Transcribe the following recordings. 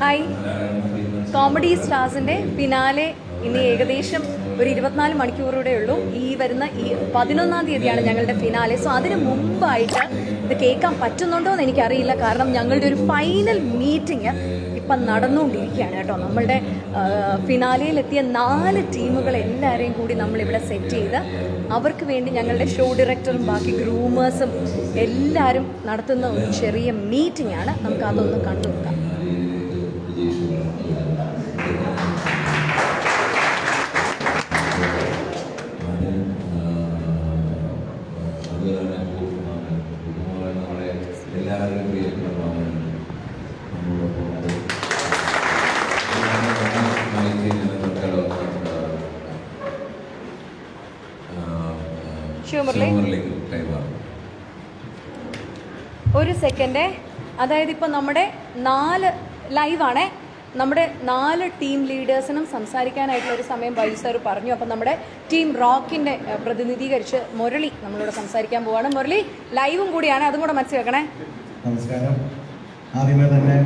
Hi comedy സ്റ്റാർസിൻ്റെ finale ഇനി ഏകദേശം ഒരു 24 മണിക്കൂറൂടെ ഉള്ളൂ. ഈ വരുന്ന ഈ 11-ാം തീയതിയാണ് ഞങ്ങളുടെ ഫിനാലെ. സോ അതിന് മുമ്പായിട്ട് ഇത് കേൾക്കാൻ പറ്റുന്നുണ്ടോ എന്ന് എനിക്കറിയില്ല, കാരണം ഞങ്ങളുടെ ഒരു ഫൈനൽ മീറ്റിംഗ് ഇപ്പം നടന്നുകൊണ്ടിരിക്കുകയാണ് കേട്ടോ. നമ്മളുടെ ഫിനാലയിലെത്തിയ 4 ടീമുകൾ എല്ലാവരെയും കൂടി നമ്മളിവിടെ സെറ്റ് ചെയ്ത് അവർക്ക് വേണ്ടി ഞങ്ങളുടെ ഷോ ഡയറക്ടറും ബാക്കി ഗ്രൂമേഴ്സും എല്ലാവരും നടത്തുന്ന ഒരു ചെറിയ മീറ്റിംഗ് ആണ്. നമുക്ക് അതൊന്ന് കണ്ടു നോക്കാം. ഒരു സെക്കൻഡ്, അതായത് ഇപ്പോൾ നമ്മുടെ 4 ലൈവാണേ. നമ്മുടെ 4 ടീം ലീഡേഴ്സിനും സംസാരിക്കാനായിട്ടുള്ള ഒരു സമയം ബൈജു സാർ പറഞ്ഞു. അപ്പം നമ്മുടെ ടീം റോക്കിൻ്റെ പ്രതിനിധീകരിച്ച് മുരളി നമ്മളോട് സംസാരിക്കാൻ പോവാണ്. മുരളി ലൈവും കൂടിയാണ്, അതും കൂടെ മനസ്സിലാക്കണേ. നമസ്കാരം. ആദ്യമേ തന്നെ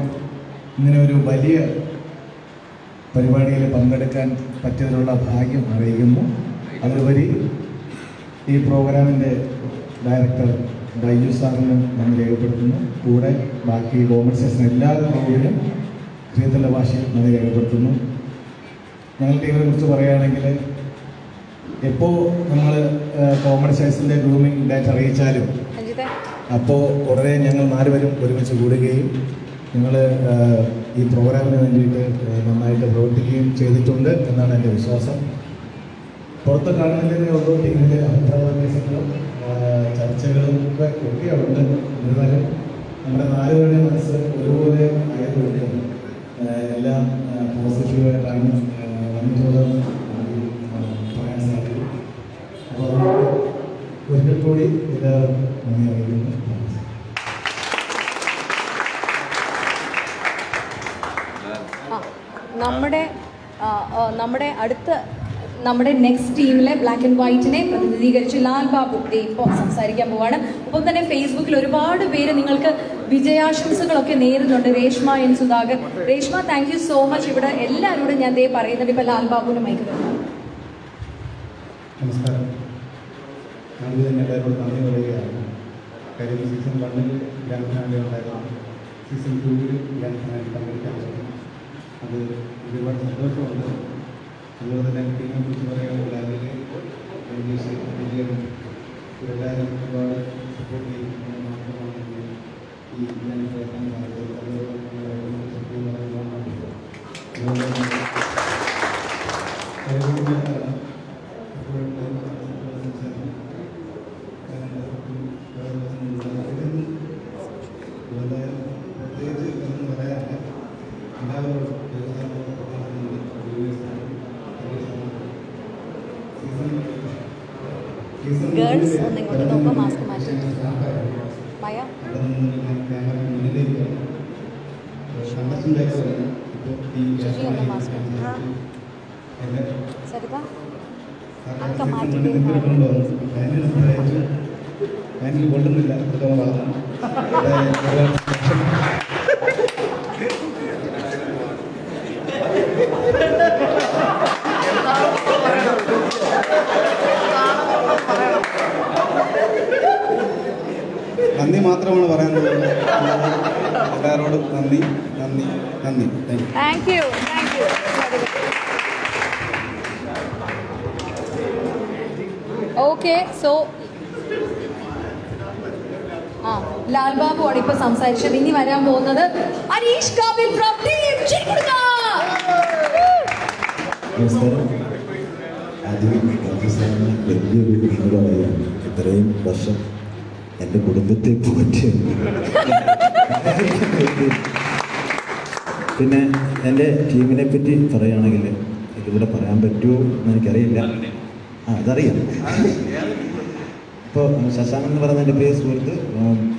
ഇങ്ങനെ ഒരു വലിയ പരിപാടിയിൽ പങ്കെടുക്കാൻ പറ്റിയതിനുള്ള ഭാഗ്യം അറിയിക്കുന്നു. അതിലുപരി ഈ പ്രോഗ്രാമിൻ്റെ ഡയറക്ടർ ബൈജു സാറിന് നമ്മൾ രേഖപ്പെടുത്തുന്നു. കൂടെ ബാക്കി കോമൺസേഷൻ എല്ലാ ക്രൂവിനും ശ്രീതല ഭാഷയിൽ നമ്മൾ രേഖപ്പെടുത്തുന്നു. ഞങ്ങൾ ടീമിനെ കുറിച്ച് പറയുകയാണെങ്കിൽ എപ്പോൾ നമ്മൾ കോമൺസേഷൻ്റെ ഗ്രൂമിംഗ് ഡേറ്റ് അറിയിച്ചാലും അപ്പോൾ ഉടനെ ഞങ്ങൾ 4 പേരും ഒരുമിച്ച് കൂടുകയും ഞങ്ങൾ ഈ പ്രോഗ്രാമിന് വേണ്ടിയിട്ട് നന്നായിട്ട് പ്രവർത്തിക്കുകയും ചെയ്തിട്ടുണ്ട് എന്നാണ് എൻ്റെ വിശ്വാസം. പുറത്ത് കാണുന്നില്ലെങ്കിൽ ഓരോ ടീമിൻ്റെ അഭിപ്രായങ്ങളും ചർച്ചകളും ഒക്കെ ഒക്കെയുണ്ട്. എന്നിരുന്നാലും നമ്മുടെ 4 പേരുടെ മനസ്സ് ഒരുപോലെ ആയതുകൊണ്ട് എല്ലാം പോസിറ്റീവായിട്ടാണ് വന്നിട്ടുള്ളതെന്ന് പറയാൻ സാധിക്കും. അപ്പോൾ അതുകൊണ്ട് ഒരിക്കൽ കൂടി എല്ലാവരും നന്ദി അറിയിക്കുന്നു. നമ്മുടെ അടുത്ത നമ്മുടെ നെക്സ്റ്റ് ടീമിലെ ബ്ലാക്ക് ആൻഡ് വൈറ്റിനെ പ്രതിനിധീകരിച്ച് ലാൽ ബാബു ഇപ്പോൾ സംസാരിക്കാൻ പോവാണ്. ഒപ്പം തന്നെ ഫേസ്ബുക്കിൽ ഒരുപാട് പേര് നിങ്ങൾക്ക് വിജയാശംസകളൊക്കെ നേരുന്നുണ്ട്. Reshma N Sudhakar, Reshma thank you so much. ഇവിടെ എല്ലാവരോടും ഞാൻ പറയുന്നുണ്ട്. ഇപ്പം ലാൽ ബാബുവിന് മൈക്ക് തരുന്നു. നമസ്കാരം. എല്ലാവരോടും നന്ദി പറയുകയാണ്. കാര്യം സീസൺ 1-ൽ ഗ്രാൻഡ് ഫിനാലെ ഉണ്ടായിരുന്നു, സീസൺ 2-ൽ ഗ്രാൻഡ് ഫിനാലെ പങ്കെടുക്കാൻ പറ്റും, അത് ഒരുപാട് സന്തോഷമുണ്ട്. അതുപോലെ തന്നെ ടീമിനെ കുറിച്ച് പറയുകയാണെങ്കിൽ അതിൽ എല്ലാവരും ഒരുപാട് സപ്പോർട്ട് ചെയ്യുന്നത് മാത്രമാണ് ഈ ഞാൻ കേൾക്കാൻ സാധിച്ചത്. നന്ദി മാത്രമാണ് പറയാനുള്ളത്. എല്ലാവരോടും നന്ദി നന്ദി നന്ദി. Thank you. ഓക്കെ, സോ ആ ലാൽ ബാബു ആണ് ഇപ്പൊ സംസാരിച്ചത്. ഇനി വരാൻ പോകുന്നത് അനീഷ് കാവിൽ ഫ്രം ടീം ചിരിക്കുടുക്ക. ഇത്രയും വർഷം എൻ്റെ കുടുംബത്തെ പോറ്റി, പിന്നെ എൻ്റെ ടീമിനെ പറ്റി പറയുകയാണെങ്കിൽ ഇതിവിടെ പറയാൻ പറ്റുമോ എന്ന് എനിക്കറിയില്ല. അതറിയാം. ഇപ്പോൾ ശശാങ്കൻ എന്ന് പറയുന്ന എൻ്റെ പേര് സുഹൃത്ത്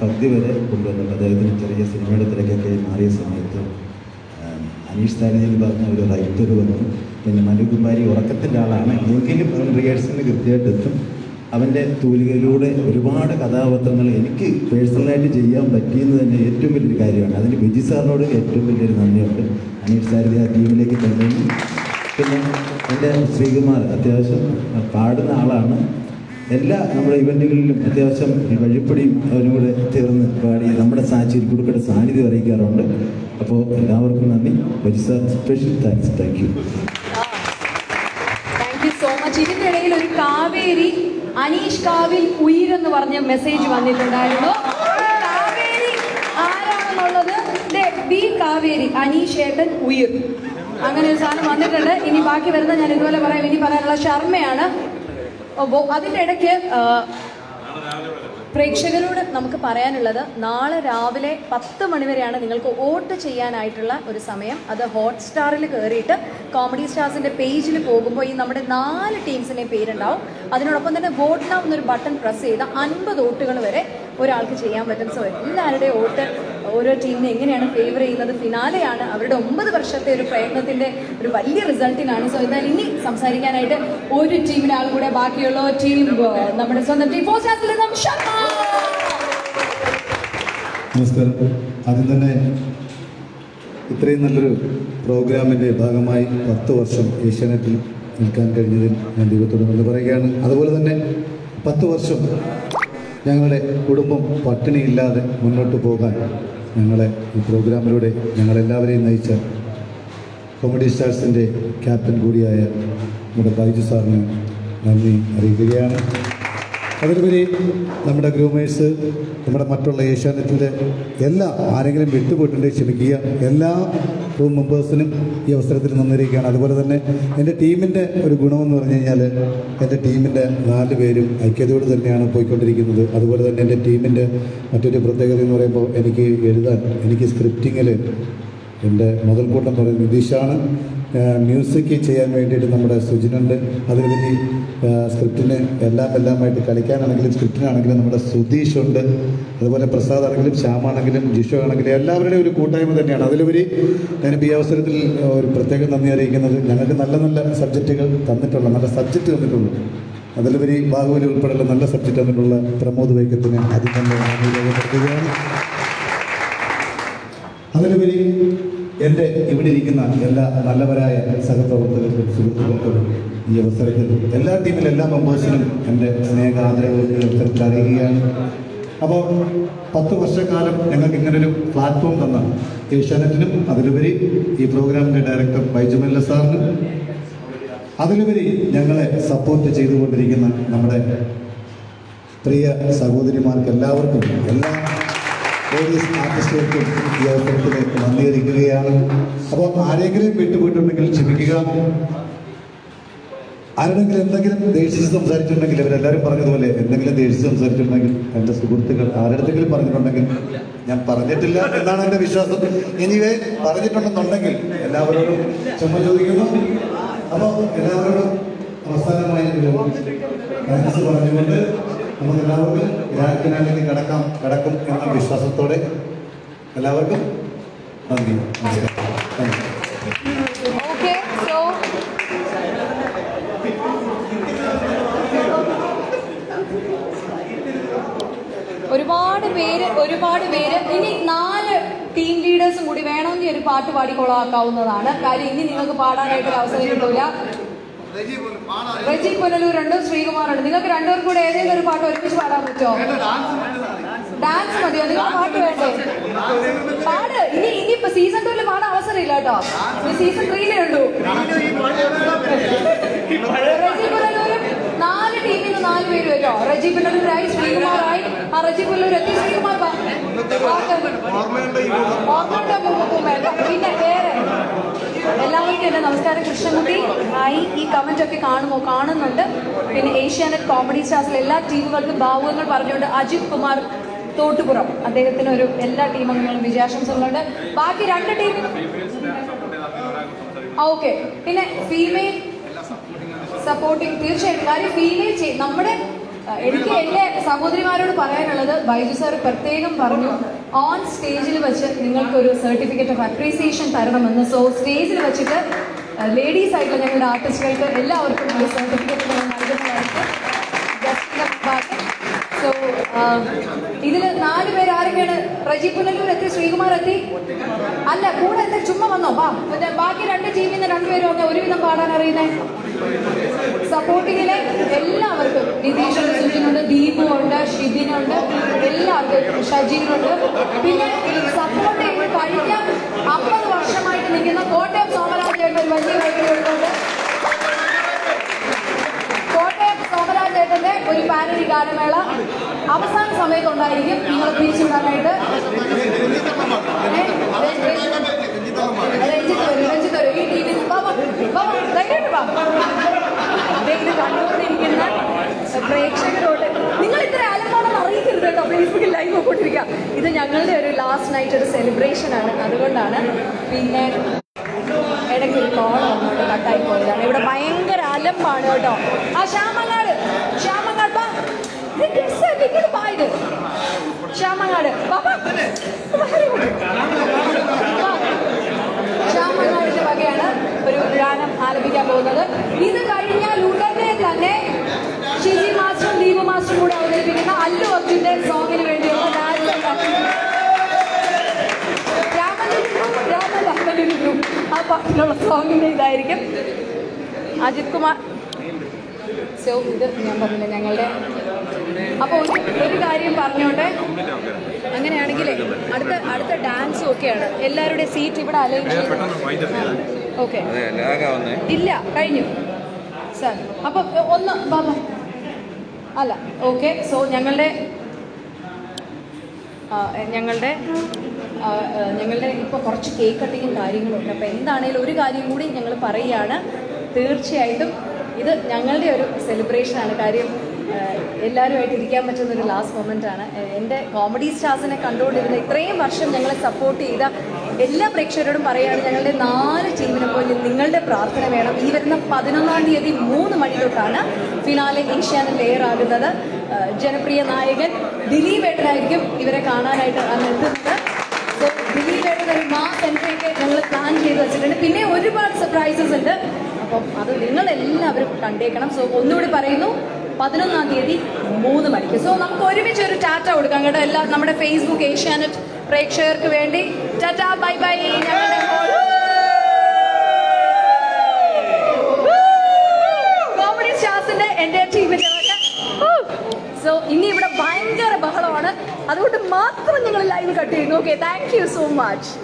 10 വരെ കൊണ്ടുവന്നിട്ട് അദ്ദേഹത്തിന് ചെറിയ സിനിമയുടെ തിരക്കൊക്കെ മാറിയ സമയത്ത് അനീഷ് സാരഥി എന്ന് പറഞ്ഞ ഒരു റൈറ്റർ വന്നു. പിന്നെ മനു കുമാരി ഉറക്കത്തിൻ്റെ ആളാണ്, എങ്കിലും റിഹേഴ്സലിന് കൃത്യമായിട്ട് എത്തും. അവൻ്റെ തൂലികയിലൂടെ ഒരുപാട് കഥാപാത്രങ്ങൾ എനിക്ക് പേഴ്സണലായിട്ട് ചെയ്യാൻ പറ്റിയെന്ന് തന്നെ ഏറ്റവും വലിയൊരു കാര്യമാണ്. അതിന് വിജി സാറിനോട് ഏറ്റവും വലിയൊരു നന്ദിയുണ്ട്. അനീഷ് സാറിൻ്റെ ആ ടീമിലേക്ക് തന്നെ. പിന്നെ എൻ്റെ ശ്രീകുമാർ അത്യാവശ്യം പാടുന്ന ആളാണ്. എല്ലാ നമ്മുടെ ഇവൻറ്റുകളിലും അത്യാവശ്യം വഴിപ്പടിയും അവരും കൂടെ ചേർന്ന് പാടി നമ്മുടെ സാഹചര്യക്കൂടെ സാന്നിധ്യം അറിയിക്കാറുണ്ട്. അപ്പോൾ എല്ലാവർക്കും നന്ദി. Viji sir special thanks. Thank you. ഇതിന്റെ ഇടയിൽ ഒരു കാവേരി അനീഷ് കാവിൽ ഉയരെന്ന് പറഞ്ഞ മെസ്സേജ് വന്നിട്ടുണ്ടായിരുന്നു. കാവേരി ആരാണെന്നുള്ളത് ബി കാവേരി അനീഷ് ഏട്ടൻ ഉയർ അങ്ങനെ ഒരു സാധനം വന്നിട്ടുണ്ട്. ഇനി ബാക്കി വരുന്ന ഞാൻ ഇതുപോലെ പറയാം. ഇനി പറയാനുള്ള ശർമ്മയാണ്. അതിൻ്റെ ഇടയ്ക്ക് പ്രേക്ഷകരോട് നമുക്ക് പറയാനുള്ളത് നാളെ രാവിലെ 10 മണി വരെയാണ് നിങ്ങൾക്ക് വോട്ട് ചെയ്യാനായിട്ടുള്ള ഒരു സമയം. അത് ഹോട്ട്സ്റ്റാറിൽ കയറിയിട്ട് കോമഡി സ്റ്റാർസിൻ്റെ പേജിൽ പോകുമ്പോൾ ഈ നമ്മുടെ 4 ടീംസിൻ്റെ പേരുണ്ടാവും. അതിനോടൊപ്പം തന്നെ വോട്ട് നൗ എന്നൊരു ബട്ടൺ പ്രസ് ചെയ്ത 50 വോട്ടുകൾ വരെ ഒരാൾക്ക് ചെയ്യാൻ പറ്റും. സോ എല്ലാവരുടെയും വോട്ട്, ഓരോ ടീമിനെ എങ്ങനെയാണ് ഫേവർ ചെയ്യുന്നത്. ഫിനാലെയാണ് അവരുടെ 9 വർഷത്തെ ഒരു പ്രയത്നത്തിൻ്റെ ഒരു വലിയ റിസൾട്ടിനാണ്. സോ എന്നാൽ ഇനി സംസാരിക്കാനായിട്ട് ഒരു ടീമിനാളും കൂടെ ബാക്കിയുള്ള ടീം നമ്മുടെ സ്വന്തം ടീം ഫോസ്റ്റാറിൽ നമസ്കാരം. ആദ്യം തന്നെ ഇത്രയും നല്ലൊരു പ്രോഗ്രാമിൻ്റെ ഭാഗമായി 10 വർഷം ഏഷ്യാനെറ്റിൽ നിൽക്കാൻ കഴിഞ്ഞതിൽ ഞാൻ ദൈവത്തോട് നന്ദി പറയുകയാണ്. അതുപോലെ തന്നെ 10 വർഷം ഞങ്ങളുടെ കുടുംബം പട്ടിണിയില്ലാതെ മുന്നോട്ട് പോകാൻ ഞങ്ങളെ ഈ പ്രോഗ്രാമിലൂടെ ഞങ്ങളെല്ലാവരെയും നയിച്ച കോമഡി സ്റ്റാർസിൻ്റെ ക്യാപ്റ്റൻ കൂടിയായ നമ്മുടെ ബൈജു സാറിന് നന്ദി അറിയിക്കുകയാണ്. അതിലുപരി നമ്മുടെ ഗ്രൂമേഴ്സ്, നമ്മുടെ മറ്റുള്ള ഏഷ്യാനെറ്റിലെ എല്ലാ ആരെങ്കിലും വിട്ടുപോയിട്ടുണ്ടെങ്കിൽ ക്ഷമിക്കുക. എല്ലാ റൂം മെമ്പേഴ്സിനും ഈ അവസരത്തിൽ നന്നിരിക്കുകയാണ്. അതുപോലെ തന്നെ എൻ്റെ ടീമിൻ്റെ ഒരു ഗുണമെന്ന് പറഞ്ഞു കഴിഞ്ഞാൽ എൻ്റെ ടീമിൻ്റെ 4 പേരും ഐക്യതയോട് തന്നെയാണ് പോയിക്കൊണ്ടിരിക്കുന്നത്. അതുപോലെ തന്നെ എൻ്റെ ടീമിൻ്റെ മറ്റൊരു പ്രത്യേകത എന്ന് പറയുമ്പോൾ എനിക്ക് എഴുതാൻ, എനിക്ക് സ്ക്രിപ്റ്റിങ്ങിൽ എൻ്റെ മുതൽക്കൂട്ടം പറയുന്നത് നിതീഷാണ്. മ്യൂസിക് ചെയ്യാൻ വേണ്ടിയിട്ട് നമ്മുടെ സുജിനുണ്ട്. അതിലുപരി സ്ക്രിപ്റ്റിന് എല്ലാമായിട്ട് കളിക്കാനാണെങ്കിലും സ്ക്രിപ്റ്റിനാണെങ്കിലും നമ്മുടെ സുധീഷുണ്ട്. അതുപോലെ പ്രസാദ് ആണെങ്കിലും ശ്യാമാണെങ്കിലും ജിഷോ ആണെങ്കിലും എല്ലാവരുടെയും ഒരു കൂട്ടായ്മ തന്നെയാണ്. അതിലുപരി ഞാനിപ്പോൾ ഈ അവസരത്തിൽ ഒരു പ്രത്യേക നന്ദി അറിയിക്കുന്നത്, ഞങ്ങൾക്ക് നല്ല നല്ല സബ്ജക്റ്റുകൾ തന്നിട്ടുള്ള, നല്ല സബ്ജക്റ്റ് തന്നിട്ടുള്ളൂ, അതിലുപരി ബാഹുബലി ഉൾപ്പെടെയുള്ള നല്ല സബ്ജക്റ്റ് തന്നിട്ടുള്ള പ്രമോദ് വൈക്കത്തിന് അതിൽ തന്നെ രേഖപ്പെടുത്തുകയാണ്. അതിലുപരി എൻ്റെ ഇവിടെ ഇരിക്കുന്ന എല്ലാ നല്ലവരായ സഹപ്രവർത്തകർക്കും സുഹൃത്തുക്കൾക്കും ഈ അവസരത്തിൽ എല്ലാ ടീമിലെ എല്ലാ മെമ്പേഴ്സിനും എൻ്റെ സ്നേഹാദരവും അവസരത്തിൽ അറിയുകയാണ്. അപ്പോൾ 10 വർഷക്കാലം ഞങ്ങൾക്ക് ഇങ്ങനൊരു പ്ലാറ്റ്ഫോം തന്ന ഏഷ്യാനെറ്റിനും, അതിലുപരി ഈ പ്രോഗ്രാമിൻ്റെ ഡയറക്ടർ ബൈജുമല്ല സാറിനും, അതിലുപരി ഞങ്ങളെ സപ്പോർട്ട് ചെയ്തുകൊണ്ടിരിക്കുന്ന നമ്മുടെ പ്രിയ സഹോദരിമാർക്ക് എല്ലാവർക്കും, എല്ലാ ലേഡീസ് ആർട്ടിസ്റ്റുകൾക്കും ഈ അവസരത്തിലേക്ക് നന്ദി അറിയിക്കുകയാണ്. അപ്പോൾ ആരെങ്കിലും വിട്ടുപോയിട്ടുണ്ടെങ്കിൽ ക്ഷമിക്കുക. ആരുടെങ്കിലും എന്തെങ്കിലും ദേഷ്യം സംസാരിച്ചിട്ടുണ്ടെങ്കിൽ, അവരെല്ലാവരും പറഞ്ഞതുപോലെ എന്തെങ്കിലും ദേഷ്യം സംസാരിച്ചിട്ടുണ്ടെങ്കിൽ, എൻ്റെ സുഹൃത്തുക്കൾ ആരുടെങ്കിലും പറഞ്ഞിട്ടുണ്ടെങ്കിൽ, ഞാൻ പറഞ്ഞിട്ടില്ല എന്നാണ് എൻ്റെ വിശ്വാസം. ഇനിവേ പറഞ്ഞിട്ടുണ്ടെന്നുണ്ടെങ്കിൽ എല്ലാവരോടും ക്ഷമ ചോദിക്കുന്നു. അപ്പോൾ എല്ലാവരോടും അവസാനമായി താങ്ക്സ് പറഞ്ഞുകൊണ്ട് നമുക്കെല്ലാവർക്കും ഗ്രാഹത്തിനാലേക്ക് കിടക്കും എന്ന വിശ്വാസത്തോടെ എല്ലാവർക്കും നന്ദി. ഒരുപാട് പേര് ഇനി 4 ടീം ലീഡേഴ്സും കൂടി വേണമെങ്കിൽ ഒരു പാട്ട് പാടിക്കൊള്ളാക്കാവുന്നതാണ്. കാര്യം ഇനി നിങ്ങൾക്ക് പാടാനായിട്ടൊരു അവസരം കിട്ടില്ല. റെജി പുനലൂരുണ്ട്, ശ്രീകുമാറുണ്ട്. നിങ്ങൾക്ക് രണ്ടുപേർ കൂടെ ഏതെങ്കിലും ഒരു പാട്ട് ഒരുമിച്ച് പാടാൻ പറ്റുമോ? ഡാൻസ് മതിയോ? നിങ്ങൾ പാട്ട് വേണ്ടേ? പാട്. ഇനിയിപ്പോ സീസൺ 2 പാടാൻ അവസരമില്ല കേട്ടോ, സീസൺ 3 ഉള്ളൂ. റെജി പുനലൂരും 4 ടീമിൽ നിന്ന് 4 പേര് വരുമോ? റെജി പുനലൂരായി, ശ്രീകുമാറായി. ആ റെജി പുനലൂർ എത്തി ശ്രീകുമാർ പിന്നെ വേറെ എല്ലാവർക്കും എൻ്റെ നമസ്കാരം. കൃഷ്ണൻകുട്ടി ആയി ഈ കമൻ്റ് ഒക്കെ കാണുന്നുണ്ട്. പിന്നെ ഏഷ്യാനെറ്റ് കോമഡി സ്റ്റാർസിലെ എല്ലാ ടീമുകൾക്കും ഭാവുകങ്ങൾ പറഞ്ഞുകൊണ്ട് അജിത് കുമാർ തോട്ടുപുറം, അദ്ദേഹത്തിന് ഒരു എല്ലാ ടീമംഗങ്ങളും വിജയാശംസകളുണ്ട്. ബാക്കി 2 ടീം ഓക്കെ. പിന്നെ ഫീമെയിൽ സപ്പോർട്ടിംഗ് തീർച്ചയായിട്ടും. കാര്യം ഫീമെയിൽ നമ്മുടെ എനിക്ക് എൻ്റെ സഹോദരിമാരോട് പറയാനുള്ളത്, ബൈജു സാർ പ്രത്യേകം പറഞ്ഞു ഓൺ സ്റ്റേജിൽ വെച്ച് നിങ്ങൾക്കൊരു സർട്ടിഫിക്കറ്റ് ഓഫ് അപ്രീസിയേഷൻ തരണമെന്ന്. സോ സ്റ്റേജിൽ വെച്ചിട്ട് ലേഡീസ് ആയിട്ടുള്ള ഞങ്ങളുടെ ആർട്ടിസ്റ്റുകൾക്ക് എല്ലാവർക്കും ഒരു സർട്ടിഫിക്കറ്റ് നൽകുന്നതായിരിക്കും. തീർച്ചയായിട്ടും ഇത് ഞങ്ങളുടെ ഒരു സെലിബ്രേഷനാണ്. കാര്യം എല്ലാവരുമായിട്ട് ഇരിക്കാൻ പറ്റുന്ന ഒരു ലാസ്റ്റ് മൊമെൻ്റാണ്. എൻ്റെ കോമഡി സ്റ്റാർസിനെ കണ്ടുകൊണ്ടിരുന്ന ഇത്രയും വർഷം ഞങ്ങളെ സപ്പോർട്ട് ചെയ്ത എല്ലാ പ്രേക്ഷകരോടും പറയുകയാണ്, ഞങ്ങളുടെ 4 ടീമിനെ പോലും നിങ്ങളുടെ പ്രാർത്ഥന വേണം. ഈ വരുന്ന 11-ാം തീയതി 3 മണി തൊട്ടാണ് ഫിനാലെ ഏഷ്യാനെറ്റ് ലെയർ ആകുന്നത്. ജനപ്രിയ നായകൻ ദിലീപ് ഏട്ടനായിരിക്കും ഇവരെ കാണാനായിട്ട് എത്തുന്നത്. ദിലീപ് ഏട്ടൻ ഒരു മാസ് എൻട്രിയൊക്കെ ഞങ്ങൾ പ്ലാൻ ചെയ്ത് വെച്ചിട്ടുണ്ട്. പിന്നെ ഒരുപാട് സർപ്രൈസസ് ഉണ്ട്. അപ്പം അത് നിങ്ങളെല്ലാവരും കണ്ടേക്കണം. സോ ഒന്നുകൂടി പറയുന്നു, 11-ാം തീയതി 3 മണിക്ക്. സോ നമുക്ക് ഒരുമിച്ച് ഒരു ടാറ്റ കൊടുക്കാം കേട്ടോ, എല്ലാ നമ്മുടെ ഫേസ്ബുക്ക് ഏഷ്യാനെറ്റ് പ്രേക്ഷകർക്ക് വേണ്ടി. Tata, bye bye. കോമഡി സ്റ്റാർസിന്റെ എൻ്റെ ടീമിന്റെ. സോ ഇനി ഇവിടെ ഭയങ്കര ബഹളമാണ്, അതുകൊണ്ട് മാത്രം നിങ്ങൾ ലൈവ് കട്ട് ചെയ്യുന്നു. Okay, thank you so much.